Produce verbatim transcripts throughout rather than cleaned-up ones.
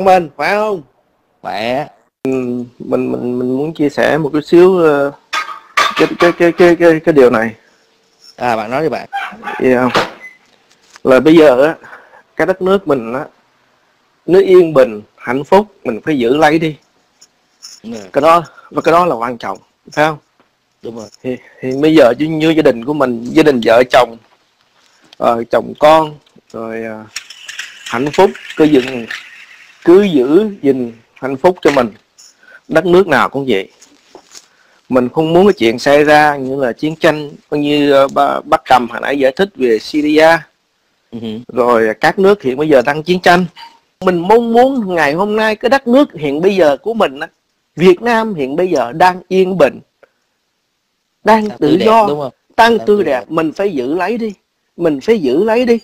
Mình khỏe không? Khỏe. Mình mình mình muốn chia sẻ một chút xíu uh, cái, cái cái cái cái cái điều này. À, bạn nói đi bạn. Vậy không? Là bây giờ á, cái đất nước mình á, nó yên bình, hạnh phúc, mình phải giữ lấy đi. Nè. Cái đó và cái đó là quan trọng, phải không? Đúng rồi. Thì, thì bây giờ như, như gia đình của mình, gia đình vợ chồng, rồi chồng con, rồi uh, hạnh phúc, cứ dừng cứ giữ gìn hạnh phúc cho mình. Đất nước nào cũng vậy. Mình không muốn cái chuyện xảy ra như là chiến tranh, như uh, Bắc Cầm hồi nãy giải thích về Syria, uh-huh. Rồi các nước hiện bây giờ đang chiến tranh. Mình mong muốn ngày hôm nay cái đất nước hiện bây giờ của mình, Việt Nam hiện bây giờ đang yên bình, đang đang tự do, đúng không? Đang, đang tươi đẹp. đẹp Mình phải giữ lấy đi. Mình phải giữ lấy đi.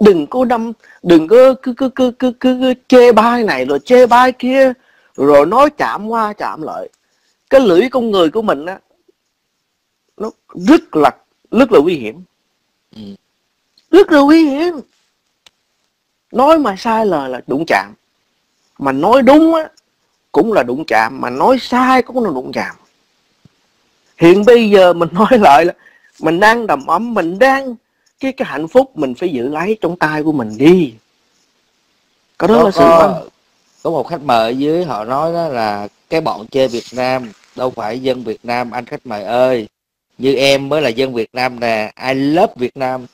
Đừng có đâm, đừng có cứ cứ cứ cứ cứ chê bai này rồi chê bai kia, rồi nói chạm qua chạm lại. Cái lưỡi con người của mình á, nó rất là rất là nguy hiểm, ừ. Rất là nguy hiểm. Nói mà sai lời là đụng chạm, mà nói đúng á cũng là đụng chạm, mà nói sai cũng là đụng chạm. Hiện bây giờ mình nói lại là mình đang đầm ấm, mình đang cái cái hạnh phúc mình phải giữ lấy trong tay của mình đi. Cái đó có, là sự có, có một khách mời ở dưới họ nói đó là cái bọn chơi Việt Nam đâu phải dân Việt Nam anh khách mời ơi, như em mới là dân Việt Nam nè, I love Việt Nam.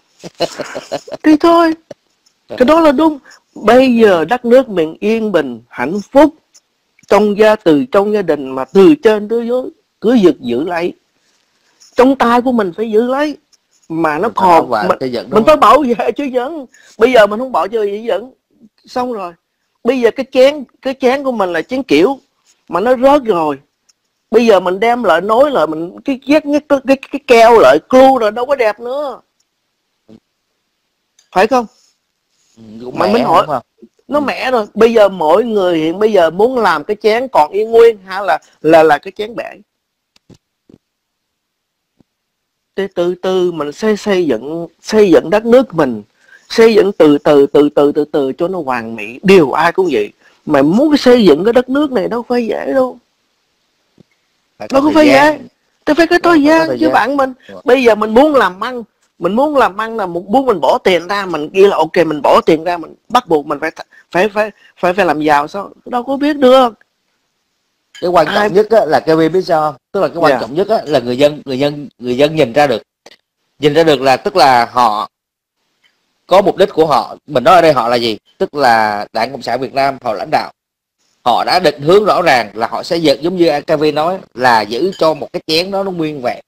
Thì thôi, cái đó là đúng. Bây giờ đất nước mình yên bình, hạnh phúc trong gia từ trong gia đình, mà từ trên tới dưới cứ giật giữ lấy. Trong tay của mình phải giữ lấy, mà nó mình còn mình, dẫn, mình phải bảo vệ chứ dẫn. Bây giờ mình không bảo vệ chứ dẫn xong rồi. Bây giờ cái chén cái chén của mình là chén kiểu mà nó rớt rồi, bây giờ mình đem lại nối lại mình cái vét cái, cái, cái, cái keo lại clu rồi đâu có đẹp nữa, phải không? Mà mình hỏi nó mẻ rồi. Bây giờ mỗi người hiện bây giờ muốn làm cái chén còn y nguyên hay là là là cái chén bể. Từ từ mình xây xây dựng xây dựng đất nước mình, xây dựng từ từ từ từ từ từ cho nó hoàn mỹ. Điều ai cũng vậy, mà muốn xây dựng cái đất nước này đâu phải dễ đâu, nó không phải dễ. Tôi phải có thời gian chứ bạn mình. Bây giờ mình muốn làm ăn, mình muốn làm ăn là một muốn mình bỏ tiền ra, mình ghi là ok mình bỏ tiền ra, mình bắt buộc mình phải phải phải phải phải làm giàu sao? Đâu có biết được. Cái quan trọng Ai... nhất á, là cái biết sao, tức là cái quan yeah. trọng nhất á, là người dân người dân người dân nhìn ra được, nhìn ra được là tức là họ có mục đích của họ. Mình nói ở đây họ là gì, tức là Đảng Cộng sản Việt Nam, họ lãnh đạo họ đã định hướng rõ ràng là họ sẽ dựng, giống như Kenvin nói là giữ cho một cái chén đó nó nguyên vẹn,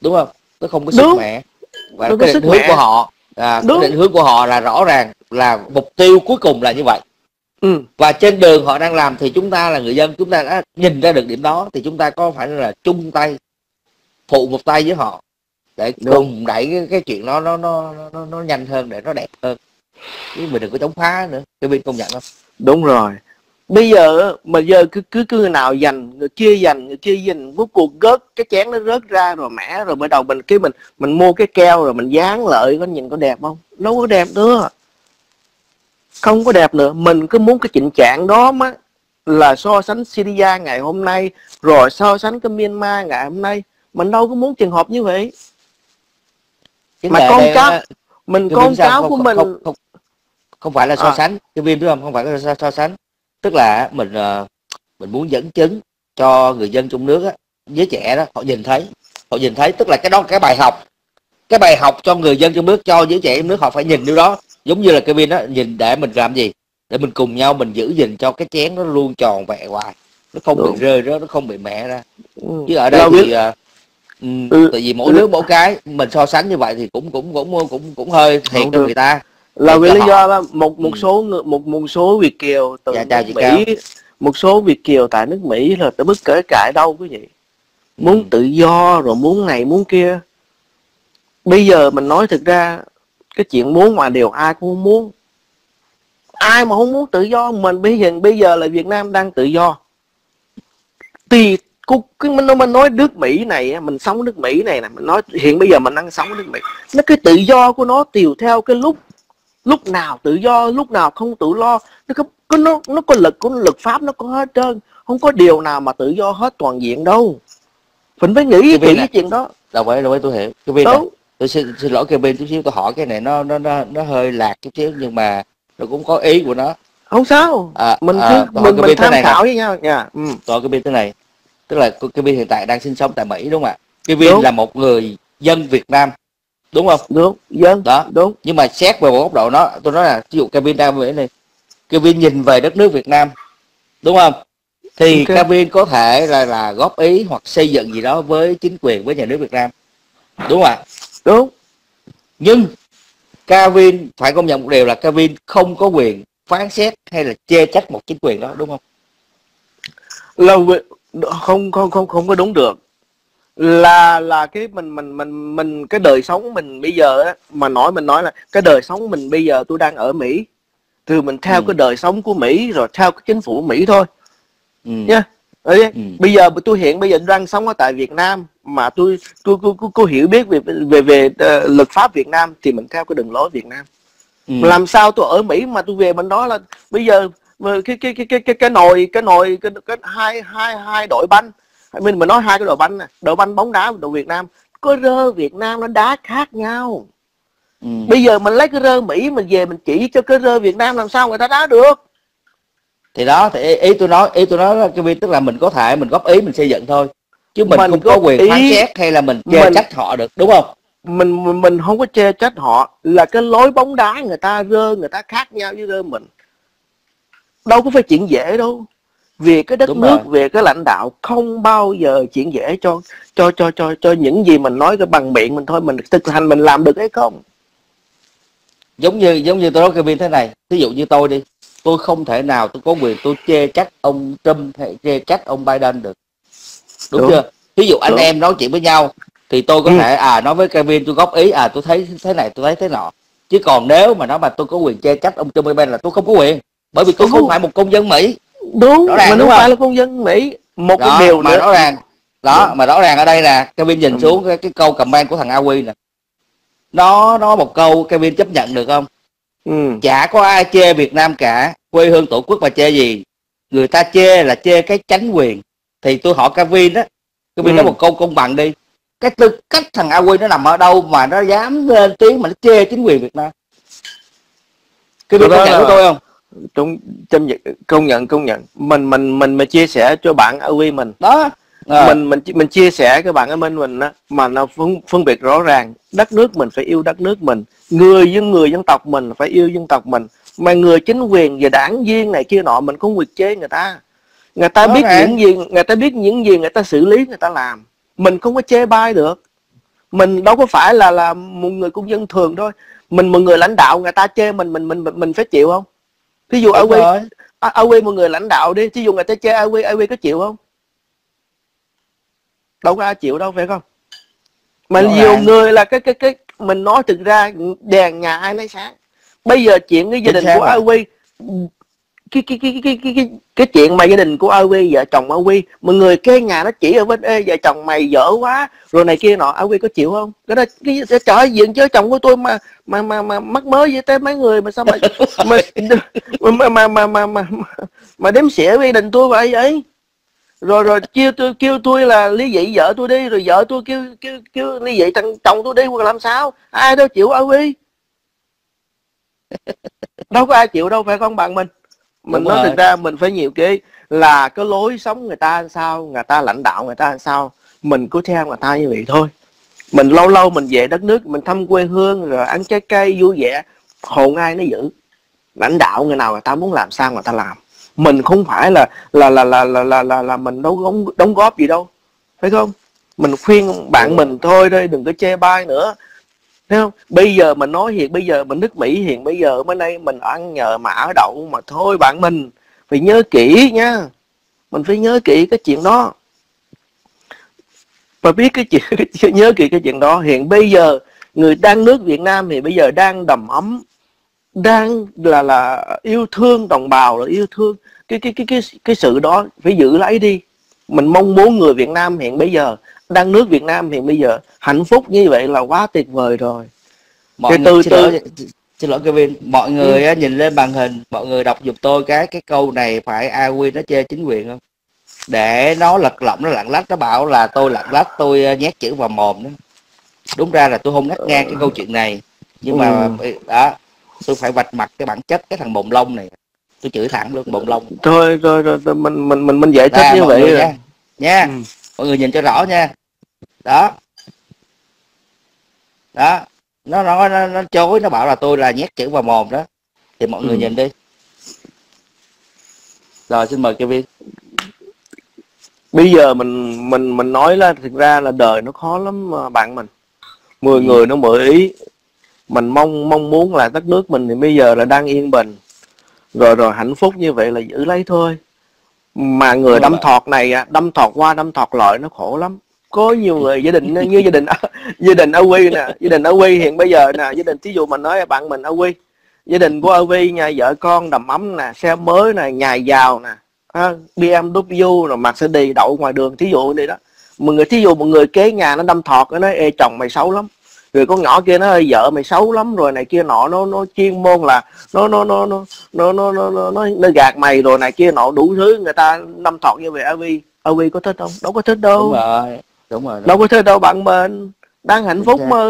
đúng không? Nó không có sức đúng. mẹ và đúng cái định hướng mẹ. của họ à, cái định hướng của họ là rõ ràng là mục tiêu cuối cùng là như vậy. Ừ. Và trên đường họ đang làm thì chúng ta là người dân, chúng ta đã nhìn ra được điểm đó, thì chúng ta có phải là chung tay, phụ một tay với họ để đúng. cùng đẩy cái, cái chuyện đó nó nó, nó nó nó nhanh hơn, để nó đẹp hơn, chứ mình đừng có chống phá nữa. Cái bên công nhận không? Đúng rồi. Bây giờ mà giờ cứ cứ cứ người nào dành, người kia dành, người kia dành, cuối cùng gớt cái chén nó rớt ra rồi mẻ rồi mới đầu mình cái mình mình mua cái keo rồi mình dán lại, có nhìn có đẹp không? Đâu có đẹp nữa. Không có đẹp nữa. Mình cứ muốn cái tình trạng đó mà là so sánh Syria ngày hôm nay, rồi so sánh cái Myanmar ngày hôm nay. Mình đâu có muốn trường hợp như vậy. Chính mà con cháu là... mình cái con cháu của mình không, không, không phải là so à. sánh cái viêm đúng không? Không phải là so, so sánh. Tức là mình mình muốn dẫn chứng cho người dân trong nước á, giới trẻ đó, họ nhìn thấy, họ nhìn thấy tức là cái đó là cái bài học, cái bài học cho người dân trong nước, cho giới trẻ trong nước họ phải nhìn điều đó. Giống như là Kenvin đó, nhìn để mình làm gì? Để mình cùng nhau mình giữ gìn cho cái chén nó luôn tròn vẹn hoài, nó không Đúng. bị rơi đó, nó không bị mẹ ra. Ừ. Chứ ở đây thì uh, ừ. tại vì mỗi nước mỗi cái mình so sánh như vậy thì cũng cũng cũng cũng cũng hơi thiệt cho người ta. Là vì lý do là một một số ừ. một một số Việt kiều từ dạ, chào nước Mỹ, cao. một số Việt kiều tại nước Mỹ là tới bất kể cãi đâu quý vị. Muốn ừ. tự do rồi muốn này muốn kia. Bây giờ mình nói thực ra cái chuyện muốn mà điều ai cũng muốn. Ai mà không muốn tự do? Mình bây giờ bây giờ là Việt Nam đang tự do. Thì mình mình nói nước Mỹ này, mình sống nước Mỹ này nè, mình nói hiện bây giờ mình đang sống nước Mỹ. Nó cái tự do của nó tùy theo cái lúc lúc nào tự do, lúc nào không tự lo, nó có nó nó có lực của lực pháp, nó có hết trơn, không có điều nào mà tự do hết toàn diện đâu. Mình phải nghĩ kỹ cái chuyện đó. Đồng ý, đồng ý, tôi hiểu. Kenvin này, tôi xin, xin lỗi Kenvin chút xíu, tôi hỏi cái này nó nó nó nó hơi lạc chút xíu nhưng mà nó cũng có ý của nó. Không sao. À, mình à, mình, mình, mình tham khảo với nhau nha. Ừ. Tôi Kenvin thế này, tức là Kenvin hiện tại đang sinh sống tại Mỹ đúng không ạ? Kenvin là một người dân Việt Nam đúng không? Đúng, dân. Đó, đúng. Nhưng mà xét về một góc độ nó, tôi nói là ví dụ Kenvin đang về này, Kenvin nhìn về đất nước Việt Nam đúng không? Thì okay. Kenvin có thể là là góp ý hoặc xây dựng gì đó với chính quyền, với nhà nước Việt Nam đúng không ạ? Đúng. Nhưng Kenvin phải công nhận một điều là Kenvin không có quyền phán xét hay là chê trách một chính quyền đó đúng không? Là không không không không có đúng được. Là là cái mình mình mình mình cái đời sống mình bây giờ á, mà nói mình nói là cái đời sống mình bây giờ tôi đang ở Mỹ, thì mình theo ừ. cái đời sống của Mỹ rồi theo cái chính phủ Mỹ thôi. Ừ. Nha. Đấy. Ừ. Bây giờ tôi hiện bây giờ đang sống ở tại Việt Nam mà tôi tôi tôi, tôi, tôi hiểu biết về về về uh, luật pháp Việt Nam thì mình theo cái đường lối Việt Nam. Ừ. Làm sao tôi ở Mỹ mà tôi về bên đó là bây giờ cái cái cái cái cái cái nồi cái nồi cái, cái hai hai hai đội banh, mình mà nói hai cái đội banh này, đội banh bóng đá và đội Việt Nam, có rơ Việt Nam nó đá khác nhau. Ừ. Bây giờ mình lấy cái rơ Mỹ mình về mình chỉ cho cái rơ Việt Nam làm sao người ta đá được. Thì đó, thì ý tôi nói, ý tôi nói cái việc tức là mình có thể mình góp ý, mình xây dựng thôi, chứ mình, mình không có quyền phán xét hay là mình chê mình, trách họ được đúng không? Mình, mình mình không có chê trách họ, là cái lối bóng đá người ta rơ người ta khác nhau với rơ mình, đâu có phải chuyện dễ đâu. Vì cái đất đúng nước, rồi. Về cái lãnh đạo không bao giờ chuyện dễ cho cho cho cho cho những gì mình nói cái bằng miệng mình thôi, mình thực hành mình làm được hay không. Giống như giống như tôi nói cái việc thế này, ví dụ như tôi đi, tôi không thể nào tôi có quyền tôi chê trách ông Trump hay chê trách ông Biden được. Đúng, đúng. chưa? Ví dụ anh đúng. em nói chuyện với nhau thì tôi có ừ. thể à nói với Kenvin tôi góp ý, à tôi thấy thế này, tôi thấy thế nọ. Chứ còn nếu mà nói mà tôi có quyền chê trách ông Trump hay Biden là tôi không có quyền, bởi vì tôi đúng. không phải một công dân Mỹ. Đúng, ràng, mình đúng không phải là công dân Mỹ. Một đó, cái điều mà nữa. rõ ràng. Đó, đúng. mà rõ ràng ở đây là Kenvin nhìn đúng. xuống cái, cái câu comment của thằng A Quy nè. Nó nói một câu Kenvin chấp nhận được không? Ừ. Chả có ai chê Việt Nam cả, quê hương tổ quốc mà chê gì, người ta chê là chê cái chánh quyền. Thì tôi hỏi Kenvin đó, Kenvin ừ. nói một câu công bằng đi, cái tư cách thằng A Quy nó nằm ở đâu mà nó dám lên tiếng mà nó chê chính quyền Việt Nam? Kenvin có nhận của tôi không? Trong, trong công nhận công nhận mình mình mình mà chia sẻ cho bạn ở Quy mình đó à. mình mình mình chia sẻ các bạn ở bên mình đó, mà nó phân, phân biệt rõ ràng. Đất nước mình phải yêu đất nước mình, người dân người dân tộc mình phải yêu dân tộc mình, mà người chính quyền và đảng viên này kia nọ mình không quyền chế người ta. Người ta đó biết hả? những gì người ta biết những gì người ta xử lý, người ta làm mình không có chê bai được. Mình đâu có phải là là một người công dân thường thôi, mình một người lãnh đạo người ta chê mình mình mình mình, mình phải chịu không? Thí dụ A Quy, A Quy một người lãnh đạo đi, thí dụ người ta chê A Quy, A Quy có chịu không? Đâu có ai chịu đâu, phải không? Mà Đó nhiều là... người là cái cái cái mình nói thực ra đèn nhà ai nấy sáng. Bây giờ chuyện cái gia đình của A Quy, cái cái cái cái cái cái cái chuyện mà gia đình của A Quy, vợ chồng A Quy, mọi người cái nhà nó chỉ ở bên ê vợ chồng mày dở quá rồi này kia nọ, A Quy có chịu không? Cái đó cái trời ơi, diện chứ chồng của tôi mà mà mà mà mắc mớ với tới mấy người mà sao mà mà mà mà mà mà, mà, mà đếm xỉa với gia đình tôi vậy ấy. Rồi rồi kêu tôi kêu tôi là ly dị vợ tôi đi, rồi vợ tôi kêu kêu kêu ly dị thằng chồng tôi đi, hoặc làm sao? Ai đâu chịu A Quy? Đâu có ai chịu đâu, phải không bạn mình? Mình Đúng nói rồi. Thực ra mình phải nhiều cái là cái lối sống người ta làm sao, người ta lãnh đạo người ta làm sao, mình cứ theo người ta như vậy thôi. Mình lâu lâu mình về đất nước, mình thăm quê hương rồi ăn trái cây vui vẻ, hồn ai nó giữ. Lãnh đạo người nào người ta muốn làm sao người ta làm. Mình không phải là là là là là là, là, là mình đâu đóng, đóng góp gì đâu, phải không? Mình khuyên bạn mình thôi đây, đừng có chê bai nữa. Thấy không? Bây giờ mình nói hiện bây giờ mình nước Mỹ hiện bây giờ mới đây mình ăn nhờ mà ở đậu mà thôi, bạn mình phải nhớ kỹ nha, mình phải nhớ kỹ cái chuyện đó và biết cái chuyện cái, nhớ kỹ cái chuyện đó. Hiện bây giờ người đang nước Việt Nam thì bây giờ đang đầm ấm, đang là là yêu thương đồng bào, là yêu thương cái cái cái cái cái sự đó phải giữ lấy đi. Mình mong muốn người Việt Nam hiện bây giờ đang nước Việt Nam thì bây giờ hạnh phúc như vậy là quá tuyệt vời rồi. Mọi từ từ xin, Xin lỗi Kenvin, mọi người ừ. nhìn lên màn hình, mọi người đọc giùm tôi cái cái câu này phải Awin nó chê chính quyền không? Để nó lật lọng, nó lạng lách, nó bảo là tôi lạng lách, tôi nhét chữ vào mồm đó. Đúng ra là tôi không ngắt ngang cái câu chuyện này, nhưng mà ừ. đó, tôi phải vạch mặt cái bản chất cái thằng bồn lông này. Tôi chửi thẳng luôn bồn lông. Thôi, thôi, thôi mình mình mình mình giải thích như vậy nha. nha. Ừ. Mọi người nhìn cho rõ nha. Đó. Đó. Nó, nó nó nó chối, nó bảo là tôi là nhét chữ vào mồm đó, thì mọi ừ. người nhìn đi. Rồi xin mời Kenvin. Bây giờ mình mình mình nói là thực ra là đời nó khó lắm bạn mình. Mười ừ. người nó mười ý. Mình mong mong muốn là đất nước mình thì bây giờ là đang yên bình, rồi rồi hạnh phúc như vậy là giữ lấy thôi. Mà người đâm thọt này, đâm thọt qua đâm thọt lại nó khổ lắm. Có nhiều người gia đình như gia đình gia đình Awi nè, gia đình Awi hiện bây giờ nè, gia đình thí dụ mình nói bạn mình Awi, gia đình của Awi nhà vợ con đầm ấm nè, xe mới nè, nhà giàu nè, bê em vê rồi Mercedes đậu ngoài đường thí dụ đi đó. Mọi người thí dụ một người kế nhà nó đâm thọt nó nói ê chồng mày xấu lắm, rồi con nhỏ kia nó ơi vợ mày xấu lắm rồi này kia nọ, nó nó chuyên môn là nó nó nó nó nó nó nó nó gạt mày rồi này kia nọ đủ thứ, người ta đâm thọt như vậy Awi Awi có thích không? Đâu có thích đâu. Đúng rồi, đúng. Đâu có thế đâu bạn mình. Đang hạnh phúc mà.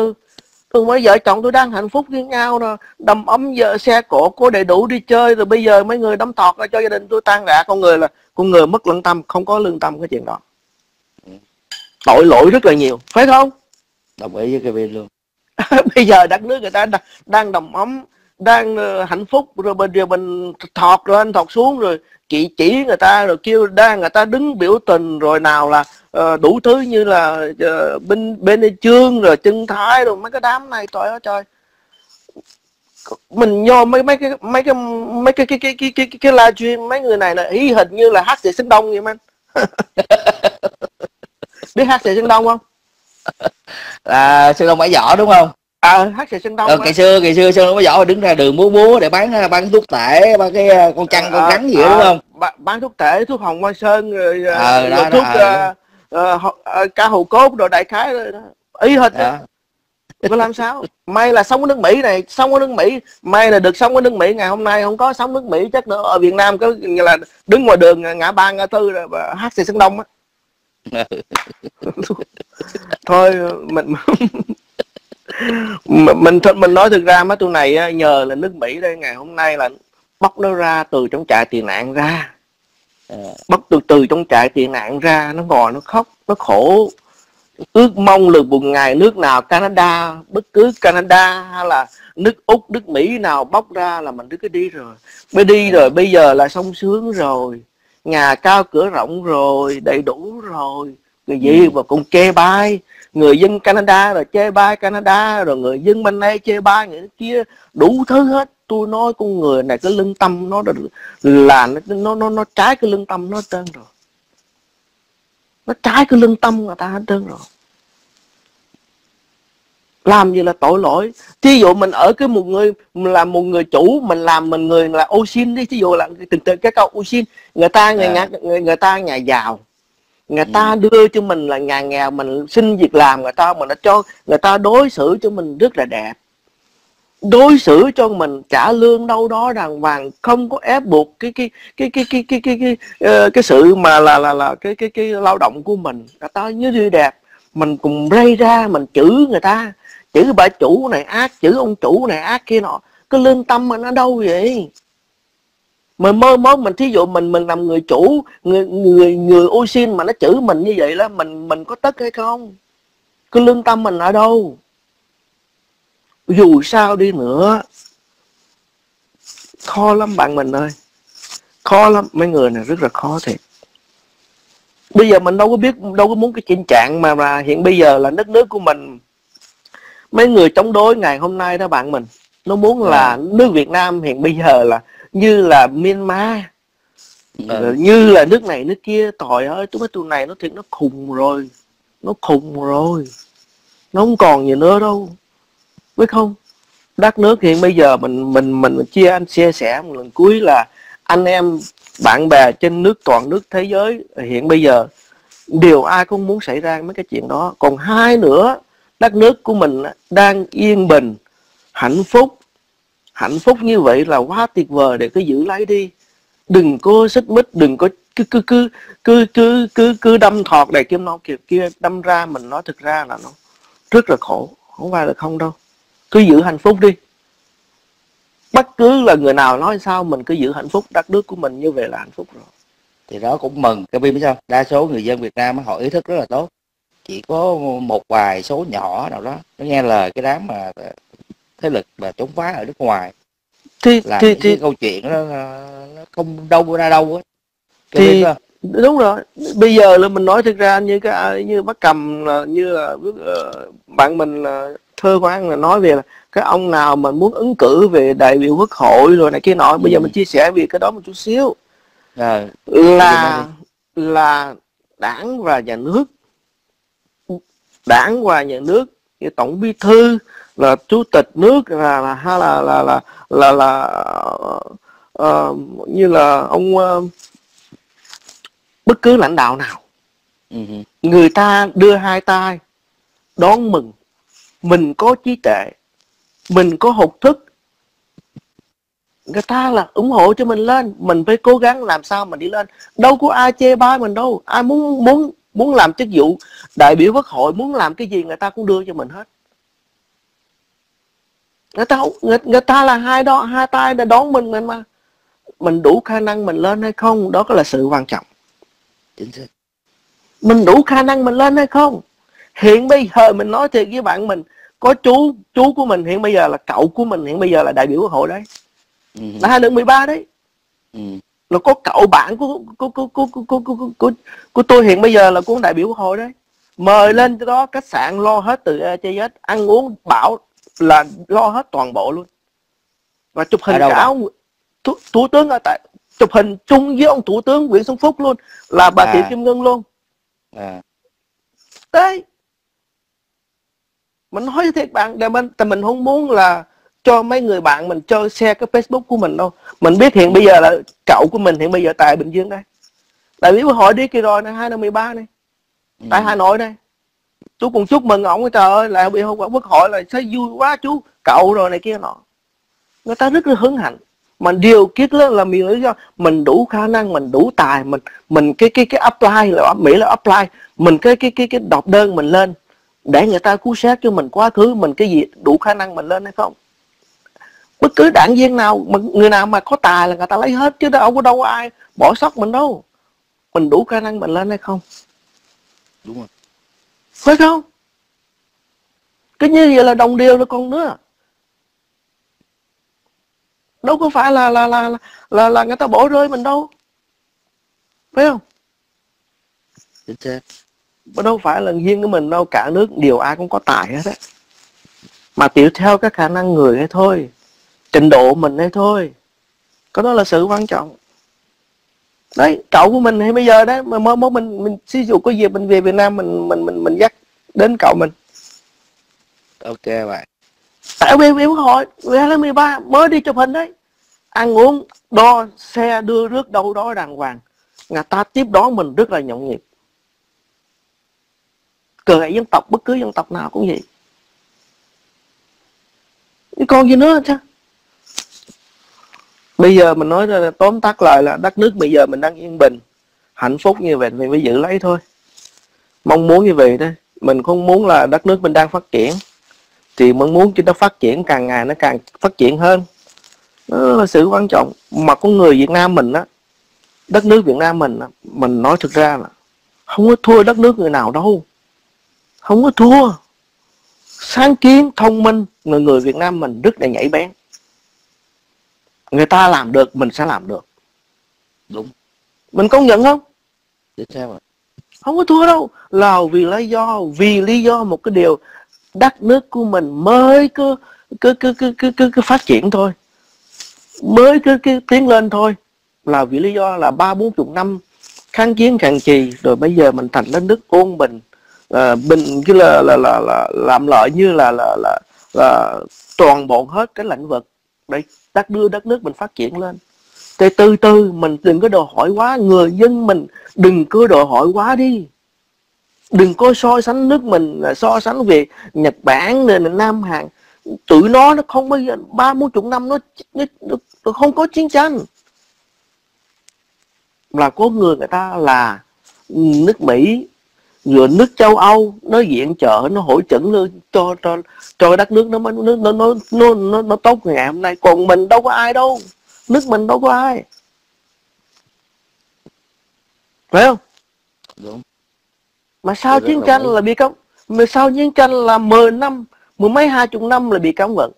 Tôi mới vợ chồng tôi đang hạnh phúc với nhau rồi, đầm ấm vợ xe cổ có đầy đủ đi chơi, rồi bây giờ mấy người đấm thọt ra cho gia đình tôi tan rã. Con người là con người mất lương tâm, không có lương tâm cái chuyện đó. Tội lỗi rất là nhiều, phải không? Đồng ý với cái bên luôn. Bây giờ đất nước người ta đang đầm ấm, đang hạnh phúc, rồi bên giờ mình thọt lên thọt xuống, rồi chỉ chỉ người ta, rồi kêu đang người ta đứng biểu tình, rồi nào là Uh, đủ thứ như là uh, bên bên chương rồi chân thái rồi mấy cái đám này, trời ơi trời, mình vô mấy mấy cái mấy cái mấy cái cái cái cái cái, cái, cái live stream mấy người này là ý hình như là hát sĩ Sơn Đông vậy man. Biết hát sĩ Sơn Đông không? Là Sơn Đông bãi vỏ đúng không? À, hát sĩ Sơn Đông. Ừ, ngày xưa ngày xưa Sơn Đông bãi vỏ đứng ra đường múa múa để bán bán thuốc tể, bán cái con trăng con rắn gì đó đúng không? À, bán thuốc tể, thuốc hồng hoa sơn rồi, à, rồi đó, thuốc đó, uh, Ờ, cá hồ cốt rồi đại khái ý hết à. Có làm sao, may là sống ở nước Mỹ này, sống ở nước Mỹ, may là được sống ở nước Mỹ. Ngày hôm nay không có sống nước Mỹ chắc nữa ở Việt Nam có là đứng ngoài đường ngã ba ngã tư rồi hát sĩ Sơn Đông á. Thôi mình mình mình nói thực ra mấy tụi này nhờ là nước Mỹ đây ngày hôm nay là bóc nó ra từ trong trại tị nạn ra. Bắt từ từ trong trại tị nạn ra, nó ngồi nó khóc, nó khổ. Ước mong được một ngày nước nào Canada, bất cứ Canada hay là nước Úc, nước Mỹ nào bóc ra là mình cứ đi rồi. Mới đi rồi, bây giờ là sung sướng rồi, nhà cao cửa rộng rồi, đầy đủ rồi. Người gì mà cũng chê bai, người dân Canada rồi chê bai Canada, rồi người dân bên đây chê bai người kia, đủ thứ hết. Tôi nói con người này cái lương tâm nó là nó nó nó trái cái lương tâm nó hết trơn rồi, nó trái cái lương tâm người ta hết trơn rồi. Làm gì là tội lỗi. Thí dụ mình ở cái một người là một người chủ, mình làm mình người là ô xin đi, thí dụ là từng từ cái câu ô xin, người ta người, à. người người ta nhà giàu, người ừ. ta đưa cho mình là nhà nghèo, mình xin việc làm người ta, mình đã cho người ta đối xử cho mình rất là đẹp, đối xử cho mình trả lương đâu đó đàng hoàng, không có ép buộc cái cái cái cái cái cái cái cái, cái, cái sự mà là là là cái cái cái lao động của mình, người ta như đi đẹp, mình cùng rây ra mình chửi người ta, chửi bà chủ này ác, chửi ông chủ này ác kia nọ, cái lương tâm mình ở đâu vậy? Mình mơ mơ mình thí dụ mình mình làm người chủ, người người người ô xin mà nó chửi mình như vậy là mình mình có tức hay không? Cái lương tâm mình ở đâu? Dù sao đi nữa khó lắm bạn mình ơi, khó lắm, mấy người này rất là khó thiệt. Bây giờ mình đâu có biết, đâu có muốn cái tình trạng mà, mà hiện bây giờ là đất nước của mình mấy người chống đối ngày hôm nay đó bạn mình, nó muốn là à. nước Việt Nam hiện bây giờ là như là Myanmar, à. như là nước này nước kia. Trời ơi, tụi mấy tụi này nó thiệt nó khùng rồi, nó khùng rồi, nó không còn gì nữa đâu, biết không? Đất nước hiện bây giờ mình mình mình chia anh chia sẻ một lần cuối là anh em bạn bè trên nước toàn nước thế giới hiện bây giờ điều ai cũng muốn xảy ra mấy cái chuyện đó. Còn hai nữa, đất nước của mình đang yên bình, hạnh phúc, Hạnh phúc như vậy là quá tuyệt vời, để cứ giữ lấy đi. Đừng có xích mích, đừng có cứ cứ cứ cứ cứ cứ, cứ đâm thọt này kia nó kia kia đâm ra. Mình nói thực ra là nó rất là khổ, không phải là không đâu. Cứ giữ hạnh phúc đi. Bất cứ là người nào nói sao, mình cứ giữ hạnh phúc, đất nước của mình như vậy là hạnh phúc rồi. Thì đó cũng mừng. Các biết sao? Đa số người dân Việt Nam họ ý thức rất là tốt. Chỉ có một vài số nhỏ nào đó nó nghe lời cái đám mà thế lực và chống phá ở nước ngoài, thì là thì, thì câu chuyện đó nó không đâu ra đâu ấy. Thì đúng rồi. Bây giờ là mình nói thực ra như cái như Bác Cầm, như là bạn mình là Thơ Quang là nói về là cái ông nào mà muốn ứng cử về đại biểu Quốc hội rồi này kia nọ. Bây ừ. giờ mình chia sẻ về cái đó một chút xíu. Rồi. Là là đảng và nhà nước, đảng và nhà nước, cái tổng bí thư là chủ tịch nước là là hay là là là là, là uh, như là ông uh, bất cứ lãnh đạo nào, uh-huh. người ta đưa hai tay đón mừng. Mình có trí tuệ, mình có học thức, người ta là ủng hộ cho mình lên. Mình phải cố gắng làm sao mình đi lên. Đâu có ai chê bai mình đâu. Ai muốn muốn muốn làm chức vụ đại biểu Quốc hội, muốn làm cái gì người ta cũng đưa cho mình hết. Người ta người, người ta là hai đó hai tay để đón mình, mình mà mình đủ khả năng mình lên hay không, đó là sự quan trọng. Mình đủ khả năng mình lên hay không. Hiện bây giờ mình nói thiệt với bạn mình, có chú chú của mình hiện bây giờ là cậu của mình hiện bây giờ là đại biểu Quốc hội đấy. Là hai lượng mười ba đấy. Là có cậu bạn của của của của của của của của tôi hiện bây giờ là cũng đại biểu Quốc hội đấy. Mời lên cái đó, khách sạn lo hết từ A tới Z, ăn uống bảo là lo hết toàn bộ luôn. Và chụp hình cả ông thủ, thủ tướng ở tại chụp hình chung với ông Thủ tướng Nguyễn Xuân Phúc luôn, là bà à. Thị Kim Ngân luôn. À. Đấy. Mình nói thiệt bạn, để mình, mình không muốn là cho mấy người bạn mình chơi share cái Facebook của mình đâu. Mình biết hiện bây giờ là cậu của mình hiện bây giờ tại Bình Dương đây, tại vì hỏi đi kia rồi này, hai năm mười ba này, ừ. tại Hà Nội đây. Chú cũng chúc mừng ổng, trời ơi, lại bị hội Quốc hội là thấy vui quá chú, cậu rồi này kia nọ. Người ta rất là hứng hạnh. Mà điều kiết lớn là mình lý do mình đủ khả năng, mình đủ tài, mình mình cái cái cái apply là Mỹ là apply, mình cái cái cái cái đọc đơn mình lên để người ta cứu xét cho mình quá khứ mình cái gì đủ khả năng mình lên hay không. Bất cứ đảng viên nào, người nào mà có tài là người ta lấy hết chứ đâu có đâu ai bỏ sót mình đâu. Mình đủ khả năng mình lên hay không? Đúng rồi. Phải không? Cái như vậy là đồng điều rồi còn nữa. Đâu có phải là là là là là người ta bỏ rơi mình đâu. Phải không? Chính xác. Đâu phải là riêng của mình đâu, cả nước điều ai cũng có tài hết á. Mà tiểu theo các khả năng người hay thôi, trình độ mình hay thôi. Có đó là sự quan trọng. Đấy, cậu của mình thì bây giờ đấy, mà mơ mơ mình mình sử dụng có dịp mình về Việt Nam mình mình mình mình dắt đến cậu mình. Ok vậy. Tại vì em hỏi, hai không một ba mới đi chụp hình đấy. Ăn uống, đo, xe đưa rước đâu đó đàng hoàng. Người ta tiếp đón mình rất là nhộn nhịp. Cờ dân tộc, bất cứ dân tộc nào cũng vậy. Còn gì nữa chứ. Bây giờ mình nói là tóm tắt lại là đất nước bây giờ mình đang yên bình, hạnh phúc như vậy mình phải giữ lấy thôi. Mong muốn như vậy thôi. Mình không muốn là đất nước mình đang phát triển thì mình muốn cho nó phát triển càng ngày nó càng phát triển hơn. Đó là sự quan trọng. Mà con người Việt Nam mình á, đất nước Việt Nam mình á, mình nói thực ra là không có thua đất nước người nào đâu. Không có thua. Sáng kiến, thông minh, người người Việt Nam mình rất là nhảy bén. Người ta làm được, mình sẽ làm được. Đúng. Mình công nhận không? Để xem rồi. Không có thua đâu. Là vì lý do, vì lý do một cái điều đất nước của mình mới cứ cứ cứ cứ cứ, cứ, cứ phát triển thôi, mới cứ, cứ tiến lên thôi. Là vì lý do là ba bốn chục năm kháng chiến kháng trì rồi bây giờ mình thành lên nước ôn bình. À, bình cứ là, là, là, là làm lợi như là, là, là, là toàn bộ hết cái lĩnh vực để đất đưa đất nước mình phát triển lên. Thì từ từ mình đừng có đòi hỏi quá, người dân mình đừng có đòi hỏi quá đi. Đừng có so sánh nước mình, so sánh về Nhật Bản, Nam Hàn. tụi nó nó không bao giờ ba mươi chục năm nó, nó, nó không có chiến tranh, là có người người ta là nước Mỹ rồi nước châu Âu nó viện trợ, nó hỗ trợ cho cho cho đất nước nó mới nó nó nó nó, nó, nó tốt ngày hôm nay. Còn mình đâu có ai đâu, nước mình đâu có ai, phải không? Đúng. Mà sao chiến tranh là bị cấm, mà sao chiến tranh là mười năm, mười mấy hai chục năm là bị cấm vận.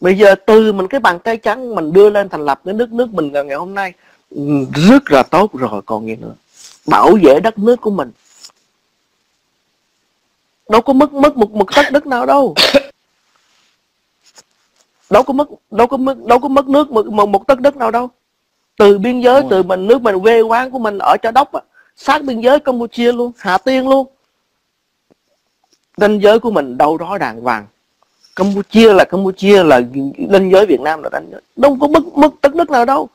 Bây giờ từ mình cái bàn tay trắng mình đưa lên thành lập cái nước nước mình ngày hôm nay rất là tốt rồi, còn gì nữa. Bảo vệ đất nước của mình đâu có mất mất một một tấc đất nào đâu, đâu có mất đâu có mất đâu có mất nước một một, một tấc đất nào đâu. Từ biên giới, từ mình nước mình quê quán của mình ở Chợ Đốc á, sát biên giới Campuchia luôn, Hà Tiên luôn, ranh giới của mình đâu đó đàng hoàng. Campuchia là Campuchia là ranh giới, Việt Nam là ranh giới, đâu có mất mất tấc đất nào đâu.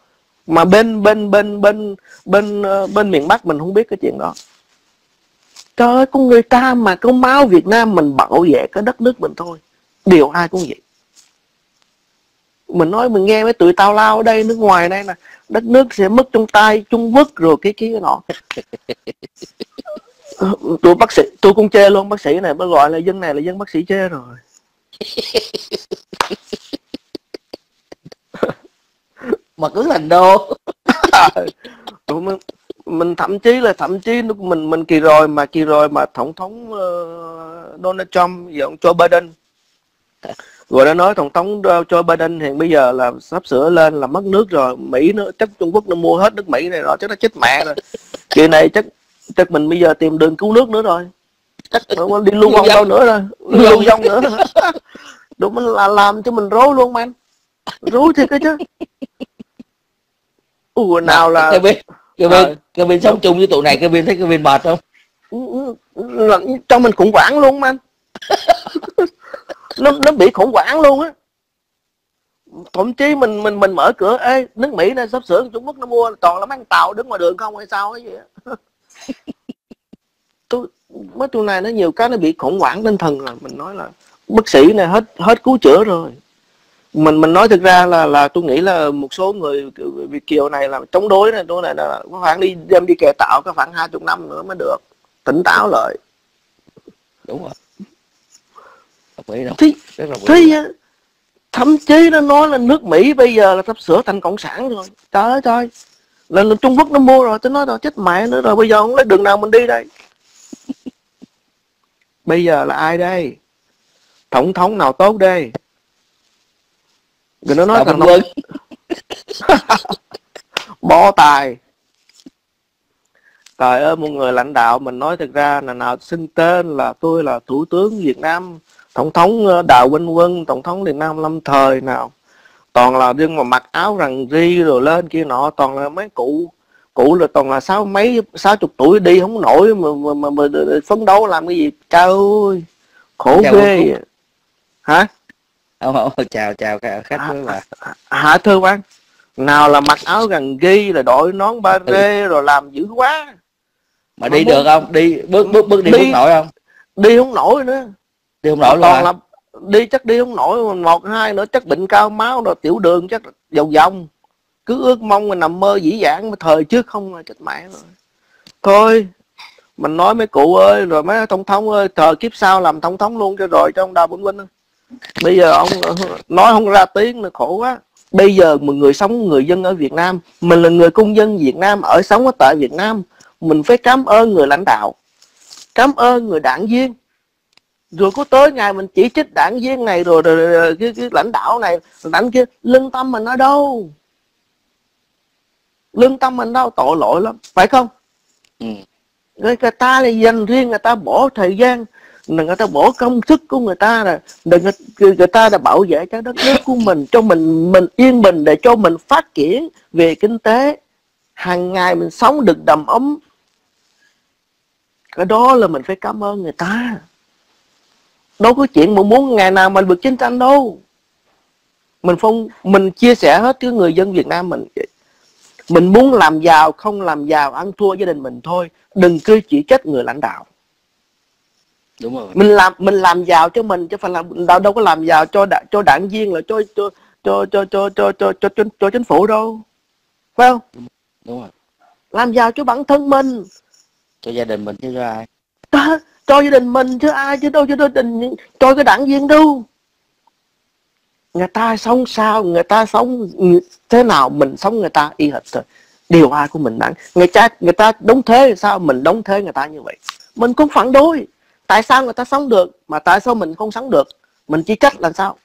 Mà bên bên bên bên bên bên miền Bắc mình không biết cái chuyện đó. Trời ơi, con người ta mà có máu Việt Nam mình bảo vệ cái đất nước mình thôi, điều ai cũng vậy. Mình nói mình nghe mấy tụi tao lao ở đây, nước ngoài đây nè, đất nước sẽ mất trong tay Trung Quốc rồi cái kia nọ. Tụi bác sĩ, tôi cũng chê luôn, bác sĩ này mới gọi là dân này là dân bác sĩ chê rồi. Mà cứ thành đô. Mình, mình thậm chí là thậm chí mình mình kỳ rồi mà kỳ rồi mà tổng thống uh, Donald Trump và ông Joe Biden rồi đã nói tổng thống Joe Biden hiện bây giờ là sắp sửa lên là mất nước rồi, Mỹ nữa chắc Trung Quốc nó mua hết nước Mỹ này rồi, chắc nó chết mẹ rồi. Kỳ này chắc chắc mình bây giờ tìm đường cứu nước nữa rồi, chắc đi lưu vong đâu nữa rồi, lưu vong nữa. Đúng là làm cho mình rối luôn, man, rối thiệt cái chứ. Ủa nào là Kenvin, Kenvin, Kenvin sống chung với tụi này, Kenvin thấy Kenvin mệt không? Trong mình khủng hoảng luôn man. Nó nó bị khủng hoảng luôn á. Thậm chí mình mình mình mở cửa, ê nước Mỹ này sắp sửa Trung Quốc nó mua toàn là mấy con tàu đứng ngoài đường không hay sao ấy vậy á. Tôi mấy tụi này nó nhiều cái nó bị khủng hoảng tinh thần rồi, mình nói là bác sĩ này hết hết cứu chữa rồi. Mình mình nói thực ra là là tôi nghĩ là một số người Việt kiều này là chống đối này, tôi này là khoảng đi đem đi kè tạo cái khoảng hai chục năm nữa mới được tỉnh táo lại. Đúng rồi. Thì, thì thậm chí nó nói là nước Mỹ bây giờ là sắp sửa thành cộng sản rồi, trời ơi trời, là, là Trung Quốc nó mua rồi, tôi nói rồi chết mẹ nữa rồi, bây giờ không lấy đường nào mình đi đây. Bây giờ là ai đây, tổng thống nào tốt đây? Người nó nói thằng Vân bó tài. Trời ơi, một người lãnh đạo mình nói thực ra là nào xưng tên là tôi là thủ tướng Việt Nam, tổng thống Đào Vinh Quân, tổng thống Việt Nam lâm thời nào, toàn là đương mà mặc áo rằn ri rồi lên kia nọ, toàn là mấy cụ, cụ là toàn là sáu mấy, sáu chục tuổi đi không nổi mà mà, mà, mà phấn đấu làm cái gì, trời ơi, khổ ghê. Hả? Ồ, chào chào khách quý bà. Hả thưa quan, nào là mặc áo rằn ri là đội nón ba rê ừ. rồi làm dữ quá. Mà, mà đi muốn... được không? Đi bước bước bước đi, đi... bước nổi không? Đi không nổi nữa. Đi không nổi mà luôn. Là... đi chắc đi không nổi, một hai nữa chắc bệnh cao máu rồi tiểu đường chắc vòng vòng. Cứ ước mong mình nằm mơ dĩ vãng mà thời trước không là chết mẹ rồi. Thôi, mình nói mấy cụ ơi rồi mấy tổng thống ơi, trời kiếp sau làm tổng thống luôn cho rồi cho ông Đào Vĩnh Vinh. Bây giờ ông nói không ra tiếng là khổ quá. Bây giờ một người sống, người dân ở Việt Nam, mình là người công dân Việt Nam ở sống ở tại Việt Nam, mình phải cảm ơn người lãnh đạo, cảm ơn người đảng viên. Rồi có tới ngày mình chỉ trích đảng viên này rồi, rồi, rồi, rồi cái, cái lãnh đạo này, lãnh kia, lương tâm mình ở đâu? Lương tâm mình đâu, tội lỗi lắm, phải không? Ừ. Người ta là dành riêng, người ta bỏ thời gian, người ta bỏ công sức của người ta là người, người ta đã bảo vệ cái đất nước của mình, cho mình mình yên bình, để cho mình phát triển về kinh tế, hàng ngày mình sống được đầm ấm, cái đó là mình phải cảm ơn người ta. Đâu có chuyện mà muốn ngày nào mình được chiến tranh đâu. Mình phong mình chia sẻ hết với người dân Việt Nam mình, mình muốn làm giàu không làm giàu, ăn thua gia đình mình thôi, đừng cứ chỉ trách người lãnh đạo. Đúng rồi. Mình làm mình làm giàu cho mình chứ phải làm đâu đâu có làm giàu cho cho đảng viên là cho cho cho cho cho cho cho cho chính phủ đâu. Phải không? Đúng rồi. Làm giàu cho bản thân mình, cho gia đình mình chứ cho ai. Đó, cho gia đình mình chứ ai chứ đâu cho gia đình cho cái đảng viên đâu. Người ta sống sao, người ta sống thế nào mình sống người ta y hệt rồi. Điều ai của mình đáng. Người ta người ta đóng thế sao mình đóng thế người ta như vậy. Mình cũng phản đối. Tại sao người ta sống được mà tại sao mình không sống được? Mình chỉ trách làm sao?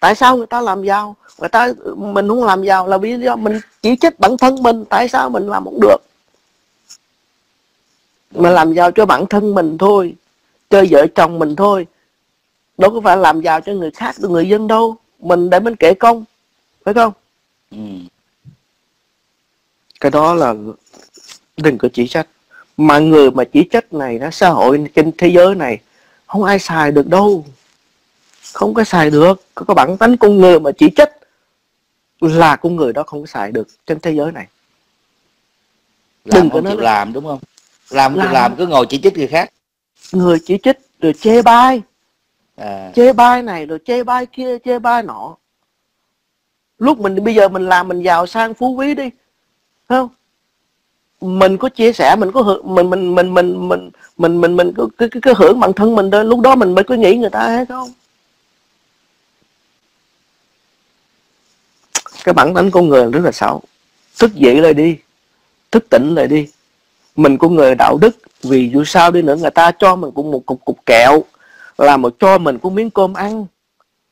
Tại sao người ta làm giàu, người ta mình không làm giàu là vì do mình chỉ trách bản thân mình, tại sao mình làm không được? Mình làm giàu cho bản thân mình thôi, cho vợ chồng mình thôi. Đâu có phải làm giàu cho người khác, cho người dân đâu. Mình để mình kể công, phải không? Ừ. Cái đó là đừng có chỉ trách. Mà người mà chỉ trách này, đó, xã hội trên thế giới này, không ai xài được đâu. Không có xài được. Có, có bản tính con người mà chỉ trách là con người đó không có xài được trên thế giới này. Làm đừng có chịu làm đúng không? Làm làm, làm cứ ngồi chỉ trích người khác. Người chỉ trích rồi chê bai. À. Chê bai này rồi chê bai kia, chê bai nọ. Lúc mình bây giờ mình làm mình giàu sang phú quý đi, phải không? Mình có chia sẻ, mình có hưởng, mình mình mình mình mình mình mình mình cứ cứ, cứ, cứ hưởng bản thân mình thôi. Lúc đó mình mới cứ nghĩ người ta hết không? Cái bản tính con người rất là xấu. Thức dậy lại đi, thức tỉnh lại đi. Mình con người đạo đức, vì dù sao đi nữa người ta cho mình cũng một cục cục kẹo là một cho mình của miếng cơm ăn.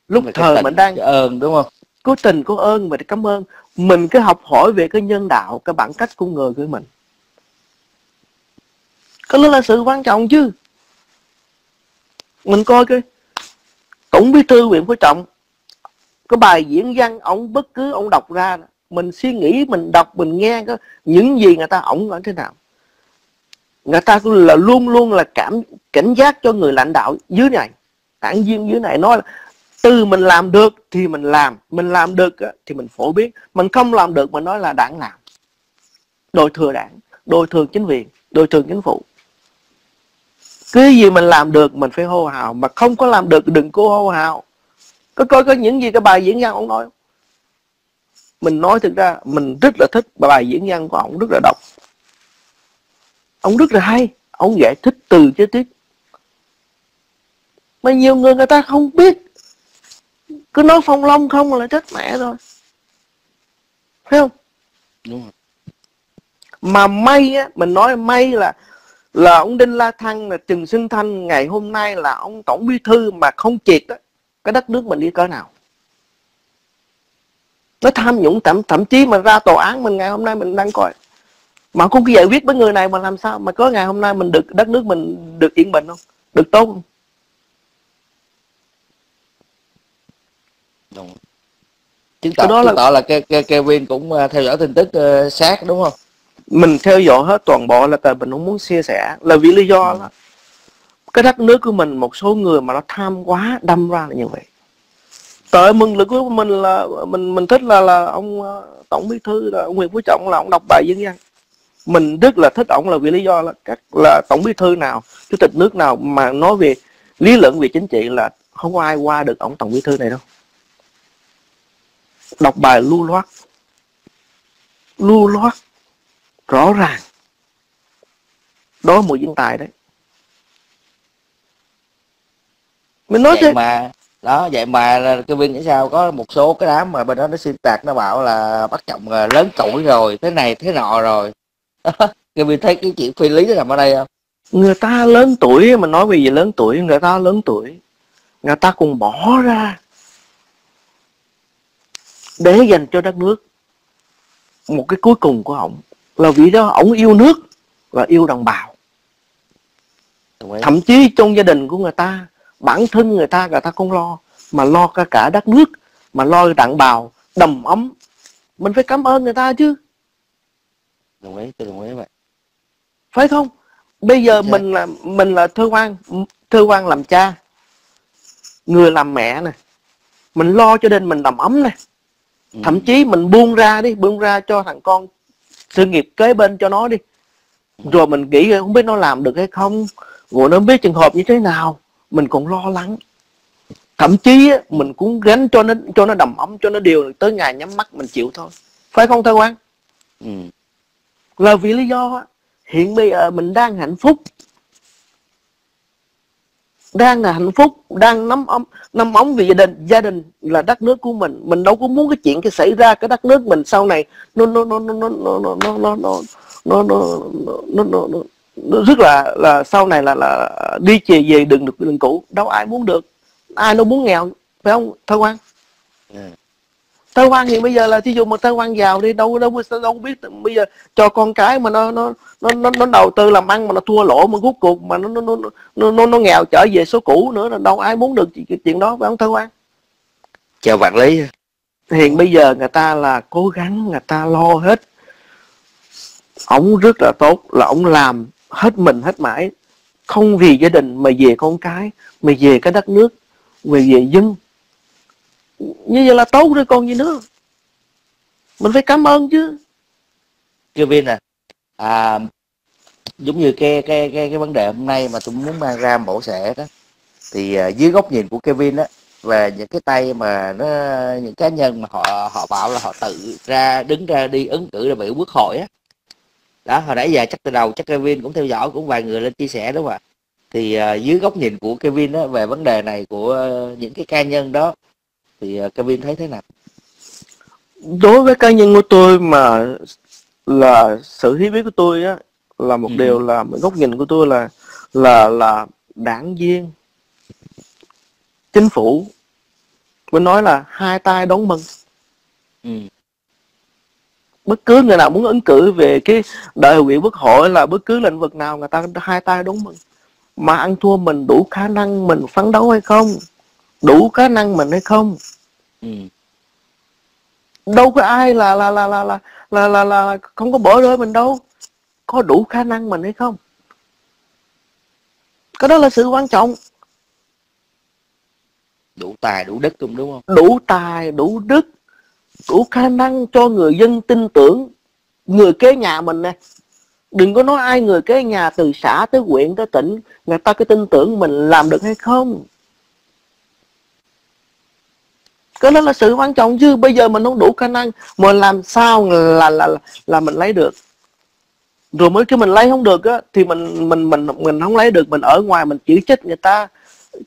Lúc thời mình đang ơn đúng không? Cố tình cố ơn mình cảm ơn. Mình cứ học hỏi về cái nhân đạo, cái bản cách của người của mình. Cái đó là sự quan trọng chứ. Mình coi cái Tổng Bí thư Nguyễn Phú Trọng, cái bài diễn văn ông bất cứ ông đọc ra, mình suy nghĩ, mình đọc, mình nghe cái, những gì người ta ổng nói thế nào. Người ta cũng là luôn luôn là cảm cảnh giác cho người lãnh đạo dưới này, đảng viên dưới này nói là từ mình làm được thì mình làm, mình làm được thì mình phổ biến, mình không làm được mình nói là đảng làm, đồi thừa đảng, đồi thừa chính quyền, đồi thừa chính phủ. Cái gì mình làm được mình phải hô hào, mà không có làm được đừng có hô hào. Có coi có những gì cái bài diễn văn ông nói. Mình nói thực ra mình rất là thích bài diễn văn của ông, rất là đọc. Ông rất là hay, ông giải thích từ chi tiết. Mà nhiều người người ta không biết, cứ nói phong long không là chết mẹ rồi, thấy không? Đúng rồi. Mà may á, mình nói may là là ông Đinh La Thăng, là Trần Xuân Thanh ngày hôm nay là ông Tổng Bí thư mà không triệt đó, cái đất nước mình đi cỡ nào. Nó tham nhũng thậm thậm chí mà ra tòa án mình ngày hôm nay mình đang coi. Mà không có giải quyết với người này mà làm sao mà có ngày hôm nay mình được đất nước mình được yên bình không? Được tốt không? Đúng. Chứng tỏ, đó chứng tỏ là, là Kenvin cũng theo dõi tin tức uh, sát đúng không? Mình theo dõi hết toàn bộ là tại mình không muốn chia sẻ. Là vì lý do là cái đất nước của mình một số người mà nó tham quá đâm ra là như vậy. Tới mừng lực của mình là mình mình thích là là ông Tổng Bí thư là ông Nguyễn Phú Trọng là ông đọc bài diễn văn. Mình rất là thích ổng là vì lý do là các là Tổng Bí thư nào, Chủ tịch nước nào mà nói về lý luận về chính trị là không ai qua được ổng Tổng Bí thư này đâu. Đọc bài lưu loát, lưu loát, rõ ràng. Đó là một nhân tài đấy. Mình nói vậy mà đó, vậy mà cái viên nghĩ sao có một số cái đám mà bên đó nó xuyên tạc, nó bảo là Bác Trọng lớn tuổi rồi, thế này thế nọ rồi. Các vị thấy cái chuyện phi lý nó nằm ở đây không? Người ta lớn tuổi mà nói về gì lớn tuổi, người ta lớn tuổi người ta cũng bỏ ra để dành cho đất nước. Một cái cuối cùng của ổng là vì đó ổng yêu nước và yêu đồng bào. Thậm chí trong gia đình của người ta, bản thân người ta người ta không lo mà lo cả cả đất nước, mà lo đàn bào đầm ấm. Mình phải cảm ơn người ta chứ. Đồng ý, tôi đồng ý vậy. Phải không? Bây giờ Đúng mình vậy. là mình là thư quan, thư quan làm cha, người làm mẹ nè, mình lo cho nên mình đầm ấm nè. Ừ. Thậm chí mình buông ra đi, buông ra cho thằng con sự nghiệp kế bên cho nó đi. Ừ. Rồi mình nghĩ không biết nó làm được hay không, Ngồi nó biết trường hợp như thế nào, mình còn lo lắng. Thậm chí mình cũng gánh cho nó cho nó đầm ấm, cho nó đều, tới ngày nhắm mắt mình chịu thôi. Phải không thưa Quang? Ừ. Là vì lý do hiện bây giờ mình đang hạnh phúc, đang là hạnh phúc, đang nắm ấm, nắm ấm vì gia đình, gia đình là đất nước của mình. Mình đâu có muốn cái chuyện cái xảy ra cái đất nước mình sau này nó nó nó nó nó nó nó nó nó nó nó nó rất là là sau này là là đi về về đừng được đường cũ. Đâu ai muốn được, ai nó muốn nghèo, phải không Thơ Quang? Thơ Quang thì bây giờ là thí dụ mà Thơ Quang giàu đi, đâu đâu đâu biết bây giờ cho con cái mà nó nó nó nó đầu tư làm ăn mà nó thua lỗ, mà rút cuộc mà nó nó nó nó nó nghèo trở về số cũ nữa, là đâu ai muốn được chuyện đó, phải không Thơ Quang? Chào bạn Lý. Hiện bây giờ người ta là cố gắng, người ta lo hết. Ổng rất là tốt, là ổng làm hết mình hết mãi, không vì gia đình mà về con cái, mà về cái đất nước, mà về dân. Như vậy là tốt rồi còn gì nữa. Mình phải cảm ơn chứ. Kenvin à, à giống như cái, cái, cái, cái vấn đề hôm nay mà tôi muốn mang ra mổ xẻ đó, thì à, dưới góc nhìn của Kenvin á, về những cái tay mà nó, những cá nhân mà họ họ bảo là họ tự ra đứng ra đi ứng cử đại biểu quốc hội á. Đó, hồi nãy giờ chắc từ đầu chắc Kenvin cũng theo dõi, cũng vài người lên chia sẻ đúng không ạ? Thì à, dưới góc nhìn của Kenvin á, về vấn đề này của những cái cá nhân đó, thì Kenvin thấy thế nào? Đối với cá nhân của tôi mà là sự hiểu biết của tôi á, là một ừ. điều là góc nhìn của tôi là là là đảng viên, chính phủ mình nói là hai tay đón mừng. Ừ. Bất cứ người nào muốn ứng cử về cái đại hội quốc hội là bất cứ lĩnh vực nào, người ta hai tay đón mừng. Mà ăn thua mình đủ khả năng mình phấn đấu hay không, đủ khả năng mình hay không. Ừ. Đâu có ai là là là là là là là, là không có bỏ rơi mình đâu, có đủ khả năng mình hay không, cái đó là sự quan trọng. Đủ tài đủ đức đúng không? Đủ tài đủ đức, đủ khả năng cho người dân tin tưởng. Người kế nhà mình nè, đừng có nói ai người kế nhà từ xã tới huyện tới tỉnh, người ta cứ tin tưởng mình làm được hay không. Cái đó là sự quan trọng chứ. Bây giờ mình không đủ khả năng, mình làm sao là là là mình lấy được. Rồi mới khi mình lấy không được á, thì mình mình mình mình không lấy được, mình ở ngoài mình chỉ trích người ta,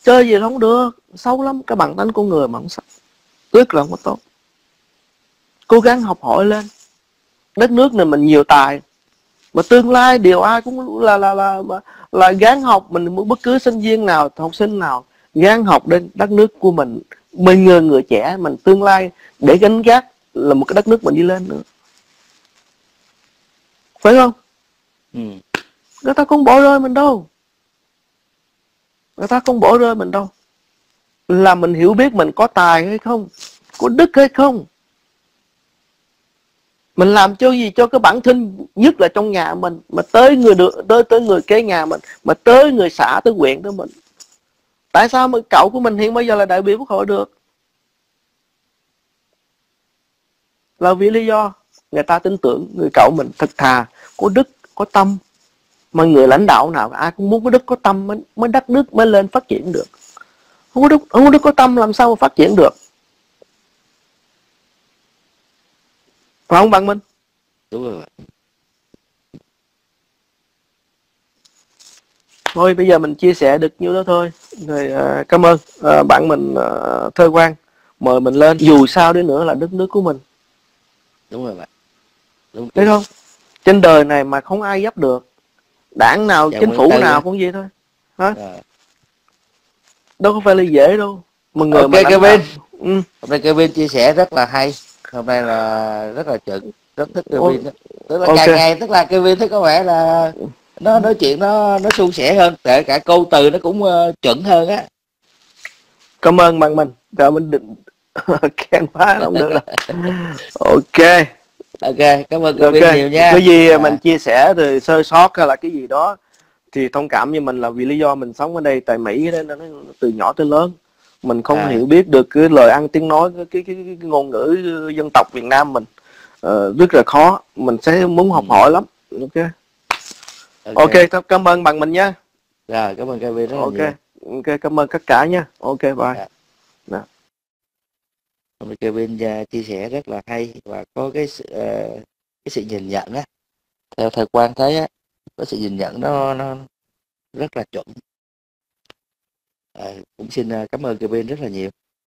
chơi gì không được, xấu lắm. Cái bản tính của người mà không xấu, rất là không tốt. Cố gắng học hỏi lên. Đất nước này mình nhiều tài, mà tương lai điều ai cũng là là là là, là gắng học. Mình bất cứ sinh viên nào, học sinh nào gắng học đến đất nước của mình. Mình người người trẻ mình tương lai để gánh gác là một cái đất nước mình đi lên nữa, phải không? Ừ. Người ta không bỏ rơi mình đâu, người ta không bỏ rơi mình đâu. Là mình hiểu biết mình có tài hay không, có đức hay không, mình làm cho gì cho cái bản thân, nhất là trong nhà mình, mà tới người được tới tới người kế nhà mình, mà tới người xã tới huyện tới mình. Tại sao mà cậu của mình hiện bây giờ là đại biểu quốc hội được? Là vì lý do người ta tin tưởng người cậu mình thật thà, có đức, có tâm. Mà người lãnh đạo nào ai cũng muốn có đức có tâm mới, mới đất nước mới lên phát triển được. Không có đức, không có đức có tâm làm sao mà phát triển được? Phải không bạn Minh? Đúng rồi. Thôi bây giờ mình chia sẻ được nhiêu đó thôi. Rồi, à, cảm ơn à, bạn mình à, Thơ Quang mời mình lên. Dù sao đi nữa là đất nước của mình. Đúng rồi bạn. Đúng. Thấy không? Trên đời này mà không ai giúp được. Đảng nào, dạ, chính phủ nào cũng vậy thôi. Hả? Rồi. Đâu có phải là dễ đâu. Mà người okay, Kenvin. Ừ. Hôm nay Kenvin chia sẻ rất là hay. Hôm nay là rất là chuẩn, rất thích Kenvin. Tức là okay. Càng ngày tức là Kenvin thấy có vẻ là nó nói chuyện nó nó suôn sẻ hơn, kể cả câu từ nó cũng uh, chuẩn hơn á. Cảm ơn bạn mình. Rồi mình định khen quá không được đâu. Ok. Ok, cảm ơn Kenvin okay. nhiều nha. Cái gì à. Mình chia sẻ rồi sơ sót hay là cái gì đó thì thông cảm với mình, là vì lý do mình sống ở đây tại Mỹ đó, nó từ nhỏ tới lớn mình không à. hiểu biết được cái lời ăn tiếng nói cái cái, cái, cái ngôn ngữ dân tộc Việt Nam mình uh, rất là khó, mình sẽ muốn học hỏi lắm. Ok. Ok, okay cảm ơn bạn mình nha. Rồi, cảm ơn Kenvin rất là okay. nhiều. Ok, cảm ơn tất cả nha. Ok, bye. Dạ. Kenvin chia sẻ rất là hay và có cái sự, uh, cái sự nhìn nhận á, theo thầy Quang thấy á, có sự nhìn nhận nó, nó rất là chuẩn. À, cũng xin cảm ơn Kenvin rất là nhiều.